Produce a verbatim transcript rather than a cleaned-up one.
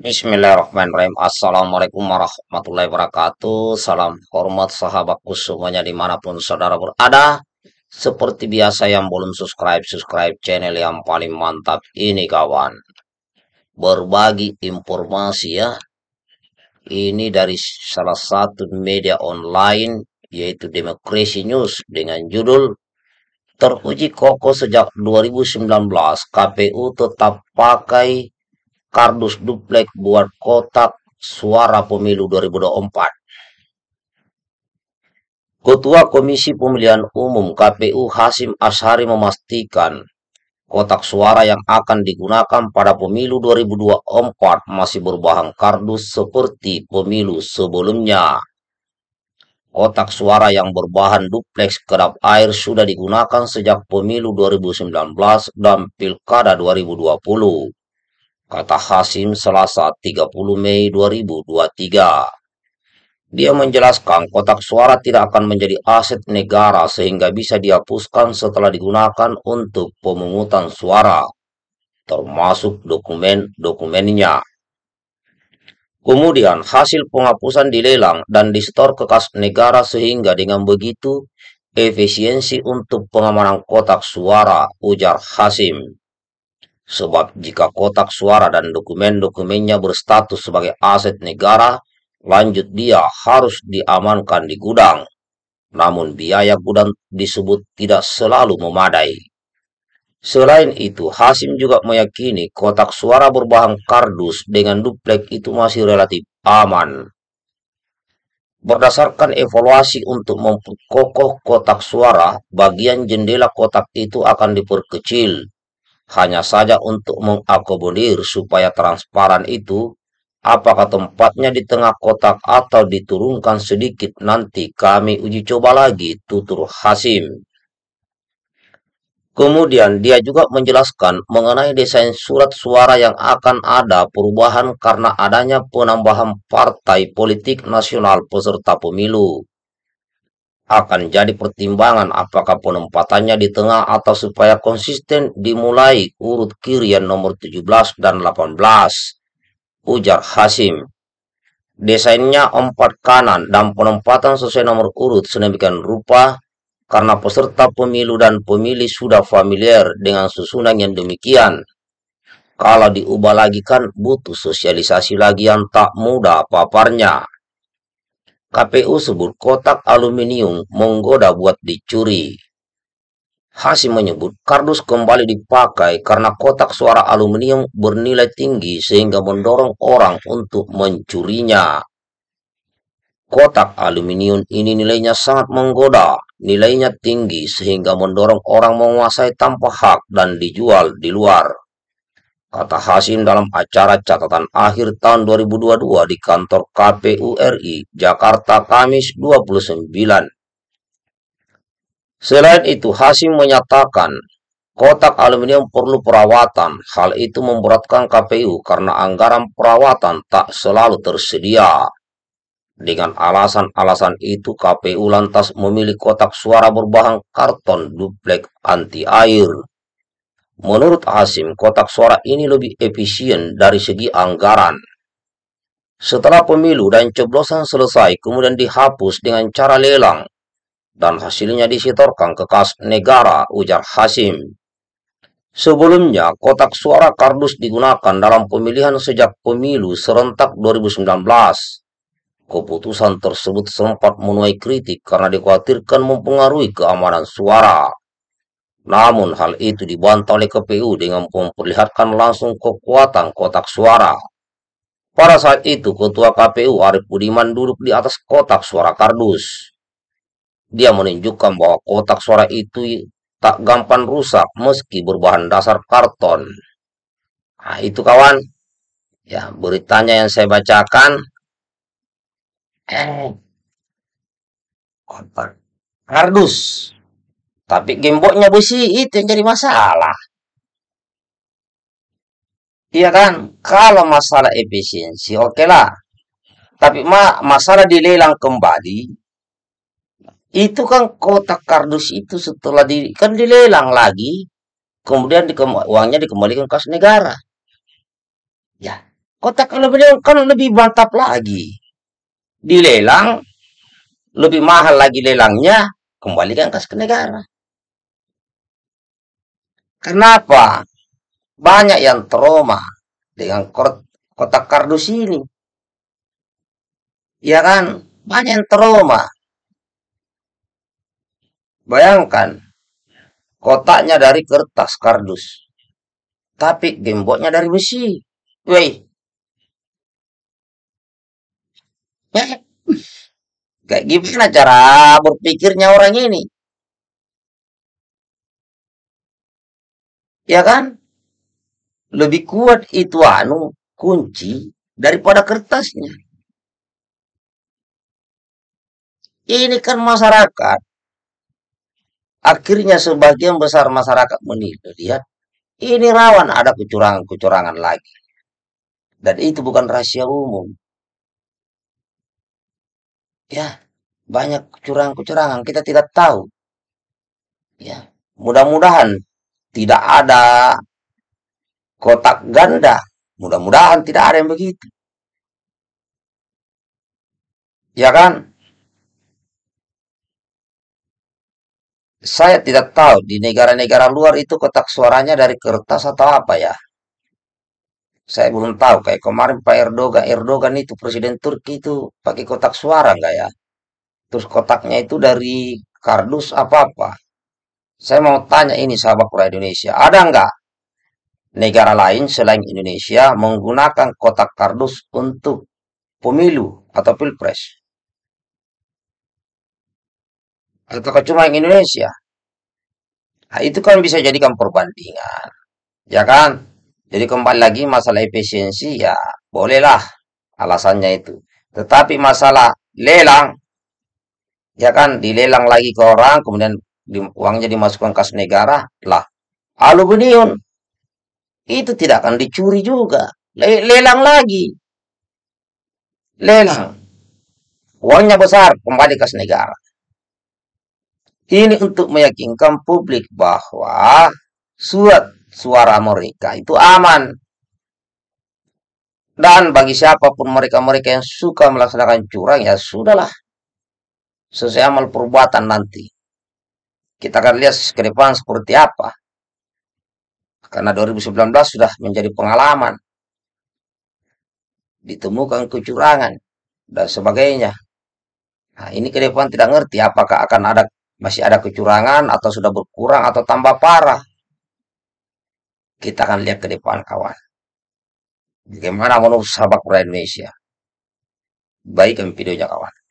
Bismillahirrahmanirrahim. Assalamualaikum warahmatullahi wabarakatuh. Salam hormat sahabatku semuanya dimanapun saudara berada. Seperti biasa yang belum subscribe, subscribe channel yang paling mantap ini kawan. Berbagi informasi ya. Ini dari salah satu media online yaitu Democracy News dengan judul Teruji kokoh sejak dua ribu sembilan belas, K P U tetap pakai kardus duplek buat kotak suara pemilu dua ribu dua puluh empat. Ketua Komisi Pemilihan Umum K P U Hasyim Asy'ari memastikan kotak suara yang akan digunakan pada pemilu dua ribu dua puluh empat masih berbahan kardus seperti pemilu sebelumnya. Kotak suara yang berbahan dupleks kedap air sudah digunakan sejak pemilu dua ribu sembilan belas dan pilkada dua ribu dua puluh. Kata Hasyim Selasa tiga puluh Mei dua ribu dua puluh tiga. Dia menjelaskan kotak suara tidak akan menjadi aset negara sehingga bisa dihapuskan setelah digunakan untuk pemungutan suara, termasuk dokumen-dokumennya. Kemudian hasil penghapusan dilelang dan disetor ke kas negara sehingga dengan begitu efisiensi untuk pengamanan kotak suara, ujar Hasyim. Sebab jika kotak suara dan dokumen-dokumennya berstatus sebagai aset negara, lanjut dia harus diamankan di gudang. Namun biaya gudang disebut tidak selalu memadai. Selain itu, Hasyim juga meyakini kotak suara berbahan kardus dengan duplek itu masih relatif aman. Berdasarkan evaluasi untuk memperkokoh kotak suara, bagian jendela kotak itu akan diperkecil. Hanya saja untuk mengakomodir supaya transparan itu, apakah tempatnya di tengah kotak atau diturunkan sedikit nanti kami uji coba lagi, tutur Hasyim. Kemudian dia juga menjelaskan mengenai desain surat suara yang akan ada perubahan karena adanya penambahan partai politik nasional peserta pemilu. Akan jadi pertimbangan apakah penempatannya di tengah atau supaya konsisten dimulai urut kirian nomor tujuh belas dan delapan belas, ujar Hasyim. Desainnya empat kanan dan penempatan sesuai nomor urut sedemikian rupa karena peserta pemilu dan pemilih sudah familiar dengan susunan yang demikian. Kalau diubah lagi kan butuh sosialisasi lagi yang tak mudah paparnya. K P U sebut kotak aluminium menggoda buat dicuri. Hasyim menyebut kardus kembali dipakai karena kotak suara aluminium bernilai tinggi sehingga mendorong orang untuk mencurinya. Kotak aluminium ini nilainya sangat menggoda, nilainya tinggi sehingga mendorong orang menguasai tanpa hak dan dijual di luar, kata Hasyim dalam acara catatan akhir tahun dua ribu dua puluh dua di kantor K P U R I, Jakarta, Kamis dua puluh sembilan. Selain itu, Hasyim menyatakan kotak aluminium perlu perawatan. Hal itu memberatkan K P U karena anggaran perawatan tak selalu tersedia. Dengan alasan-alasan itu, K P U lantas memilih kotak suara berbahan karton duplek anti air. Menurut Hasyim, kotak suara ini lebih efisien dari segi anggaran. Setelah pemilu dan coblosan selesai, kemudian dihapus dengan cara lelang, dan hasilnya disetorkan ke kas negara, ujar Hasyim. Sebelumnya, kotak suara kardus digunakan dalam pemilihan sejak pemilu serentak dua ribu sembilan belas. Keputusan tersebut sempat menuai kritik karena dikhawatirkan mempengaruhi keamanan suara. Namun hal itu dibantah oleh K P U dengan memperlihatkan langsung kekuatan kotak suara. Pada saat itu Ketua K P U Arief Budiman duduk di atas kotak suara kardus. Dia menunjukkan bahwa kotak suara itu tak gampang rusak meski berbahan dasar karton. Nah itu kawan, ya beritanya yang saya bacakan. Eh, kotak kardus. Tapi gemboknya besi itu yang jadi masalah. Iya kan? Kalau masalah efisiensi, oke lah. Tapi ma masalah dilelang kembali, itu kan kotak kardus itu setelah di, kan dilelang lagi, kemudian dikem uangnya dikembalikan ke kas negara. Ya, Kotak aluminium kan lebih mantap lagi. Dilelang, lebih mahal lagi lelangnya, kembalikan kas ke negara. Kenapa? Banyak yang trauma dengan kotak kardus ini. Ya kan? Banyak yang trauma. Bayangkan, kotaknya dari kertas kardus, tapi gemboknya dari besi. Weh. Kayak gimana cara berpikirnya orang ini? Ya kan? Lebih kuat itu anu kunci daripada kertasnya. Ini kan masyarakat. Akhirnya sebagian besar masyarakat menilai, lihat, ini rawan ada kecurangan-kecurangan lagi. Dan itu bukan rahasia umum. Ya, banyak kecurangan-kecurangan, kita tidak tahu. Ya, mudah-mudahan tidak ada kotak ganda. Mudah-mudahan tidak ada yang begitu. Ya kan? Saya tidak tahu di negara-negara luar itu kotak suaranya dari kertas atau apa ya. Saya belum tahu. Kayak kemarin Pak Erdogan, Erdogan itu Presiden Turki itu pakai kotak suara nggak ya? Terus kotaknya itu dari kardus apa-apa. Saya mau tanya ini sahabat orang Indonesia. Ada nggak negara lain selain Indonesia menggunakan kotak kardus untuk pemilu atau pilpres? Atau cuma yang Indonesia? Nah, itu kan bisa jadikan perbandingan, ya kan? Jadi kembali lagi masalah efisiensi, ya bolehlah alasannya itu. Tetapi masalah lelang, ya kan, dilelang lagi ke orang, kemudian uangnya dimasukkan kas negara, lah. Aluminium itu tidak akan dicuri juga, Le lelang lagi, lelang, uangnya besar kembali kas negara. Ini untuk meyakinkan publik bahwa surat suara mereka itu aman. Dan bagi siapapun mereka-mereka yang suka melaksanakan curang, ya sudahlah. Sesuai amal perbuatan nanti. Kita akan lihat ke depan seperti apa. Karena dua ribu sembilan belas sudah menjadi pengalaman. Ditemukan kecurangan dan sebagainya. Nah, ini ke depan tidak ngerti apakah akan ada masih ada kecurangan atau sudah berkurang atau tambah parah. Kita akan lihat ke depan kawan. Bagaimana menurut sahabat orang Indonesia? Baikkan videonya kawan.